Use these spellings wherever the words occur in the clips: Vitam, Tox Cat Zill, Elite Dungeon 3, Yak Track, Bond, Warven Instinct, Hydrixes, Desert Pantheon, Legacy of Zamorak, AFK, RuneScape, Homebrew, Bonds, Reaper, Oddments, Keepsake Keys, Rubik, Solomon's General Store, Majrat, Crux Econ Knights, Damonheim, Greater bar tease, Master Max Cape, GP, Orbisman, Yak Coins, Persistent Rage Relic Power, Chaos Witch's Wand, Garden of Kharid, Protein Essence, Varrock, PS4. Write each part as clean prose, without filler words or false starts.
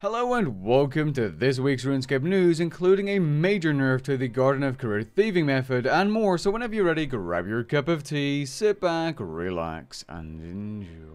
Hello and welcome to this week's RuneScape news, including a major nerf to the Garden of Kharid thieving method and more, so whenever you're ready, grab your cup of tea, sit back, relax, and enjoy.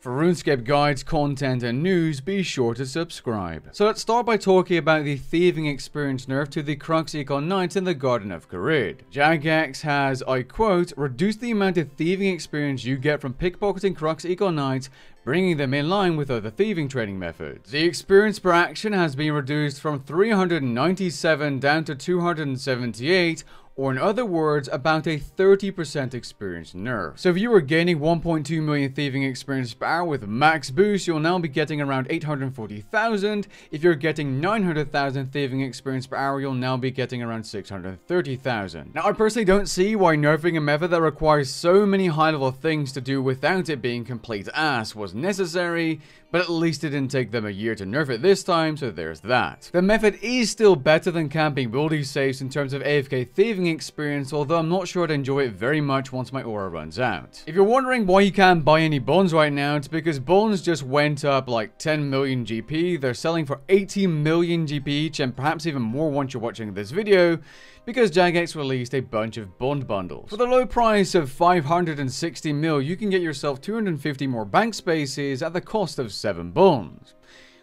For RuneScape guides, content, and news, be sure to subscribe. So let's start by talking about the thieving experience nerf to the Crux Econ Knights in the Garden of Kharid. Jagex has, I quote, reduced the amount of thieving experience you get from pickpocketing Crux Econ Knights, bringing them in line with other thieving trading methods. The experience per action has been reduced from 397 down to 278, or in other words, about a 30% experience nerf. So if you were gaining 1.2 million thieving experience per hour with max boost, you'll now be getting around 840,000. If you're getting 900,000 thieving experience per hour, you'll now be getting around 630,000. Now, I personally don't see why nerfing a method that requires so many high-level things to do without it being complete ass was necessary, but at least it didn't take them a year to nerf it this time, so there's that. The method is still better than camping building safes in terms of AFK thieving experience, although I'm not sure I'd enjoy it very much once my aura runs out. If you're wondering why you can't buy any Bonds right now, it's because Bonds just went up like 10 million GP. They're selling for 80 million GP each, and perhaps even more once you're watching this video, because Jagex released a bunch of Bond bundles. For the low price of 560 mil, you can get yourself 250 more bank spaces at the cost of 7 Bonds.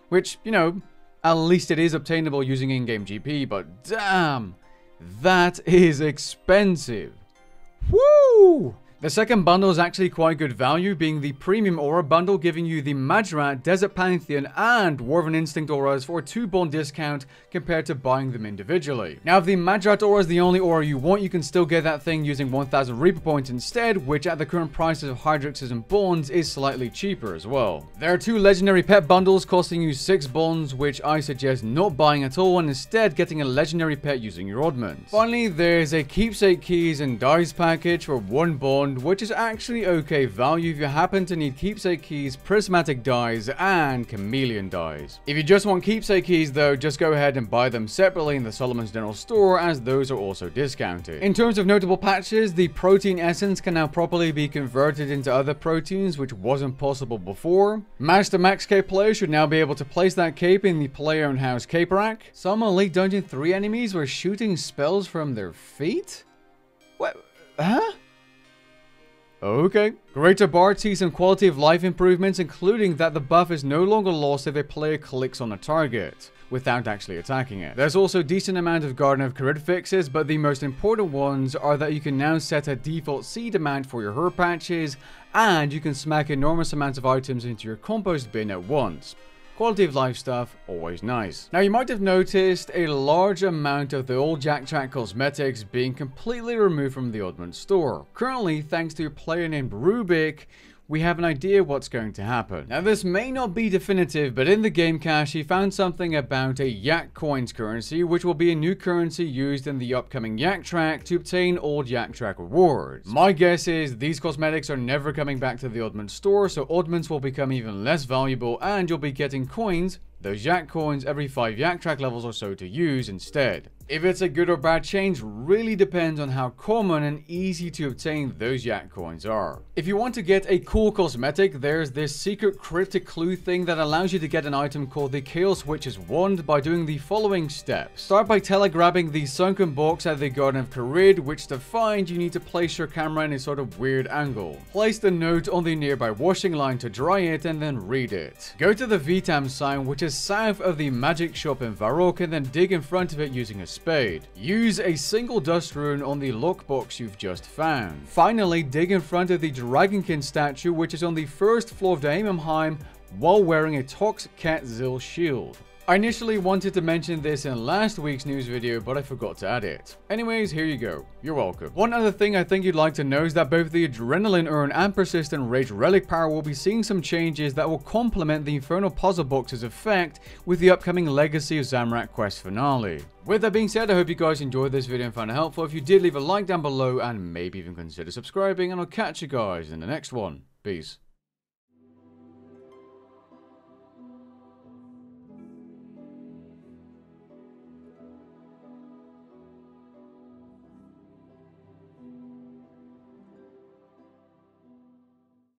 Which, you know, at least it is obtainable using in-game GP, but damn, that is expensive. Woo! The second bundle is actually quite good value, being the Premium Aura bundle, giving you the Majrat, Desert Pantheon, and Warven Instinct auras for a 2 bond discount compared to buying them individually. Now, if the Majrat aura is the only aura you want, you can still get that thing using 1,000 Reaper points instead, which at the current prices of Hydrixes and Bonds is slightly cheaper as well. There are 2 legendary pet bundles costing you 6 Bonds, which I suggest not buying at all and instead getting a legendary pet using your Oddments. Finally, there's a Keepsake Keys and Dice package for 1 Bond, which is actually okay value if you happen to need Keepsake Keys, Prismatic Dies, and Chameleon Dies. If you just want Keepsake Keys though, just go ahead and buy them separately in the Solomon's General Store, as those are also discounted. In terms of notable patches, the Protein Essence can now properly be converted into other proteins, which wasn't possible before. Master Max Cape players should now be able to place that cape in the player-owned house cape rack. Some Elite Dungeon 3 enemies were shooting spells from their feet? What? Huh? Okay. Greater bar tease and quality of life improvements, including that the buff is no longer lost if a player clicks on a target without actually attacking it. There's also a decent amount of Garden of Kharid fixes, but the most important ones are that you can now set a default seed amount for your herb patches, and you can smack enormous amounts of items into your compost bin at once. Quality of life stuff, always nice. Now, you might have noticed a large amount of the old Yak Track cosmetics being completely removed from the Oddments store. Currently, thanks to a player named Rubik, we have an idea what's going to happen. Now, this may not be definitive, but in the game cache, he found something about a Yak Coins currency, which will be a new currency used in the upcoming Yak Track to obtain old Yak Track rewards. My guess is these cosmetics are never coming back to the Oddments store, so Oddments will become even less valuable, and you'll be getting coins, those Yak Coins, every 5 Yak Track levels or so to use instead. If it's a good or bad change really depends on how common and easy to obtain those Yak Coins are. If you want to get a cool cosmetic, there's this secret cryptic clue thing that allows you to get an item called the Chaos Witch's Wand by doing the following steps. Start by telegrabbing the sunken box at the Garden of Kharid, which to find you need to place your camera in a sort of weird angle. Place the note on the nearby washing line to dry it and then read it. Go to the Vitam sign, which is south of the magic shop in Varrock, and then dig in front of it using a spade. Use a single dust rune on the lockbox you've just found. Finally, dig in front of the Dragonkin statue, which is on the first floor of Damonheim, while wearing a Tox Cat Zill shield. I initially wanted to mention this in last week's news video, but I forgot to add it. Anyways, here you go. You're welcome. One other thing I think you'd like to know is that both the Adrenaline Urn and Persistent Rage Relic Power will be seeing some changes that will complement the Infernal Puzzle Box's effect with the upcoming Legacy of Zamorak quest finale. With that being said, I hope you guys enjoyed this video and found it helpful. If you did, leave a like down below and maybe even consider subscribing, and I'll catch you guys in the next one. Peace.